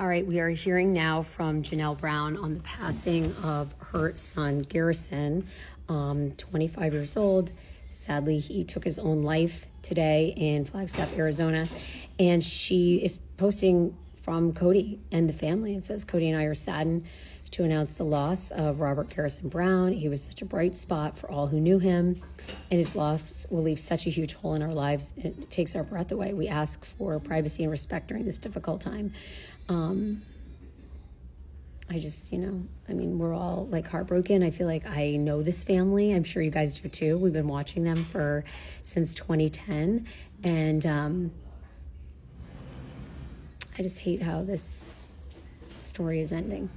All right, we are hearing now from Janelle Brown on the passing of her son, Garrison, 25 years old. Sadly, he took his own life today in Flagstaff, Arizona. And she is posting from Cody and the family. It says, Cody and I are saddened to announce the loss of Robert Garrison Brown. He was such a bright spot for all who knew him, and his loss will leave such a huge hole in our lives. It takes our breath away. We ask for privacy and respect during this difficult time. I just, you know, I mean, we're all like heartbroken. I feel like I know this family. I'm sure you guys do too. We've been watching them since 2010. And I just hate how this story is ending.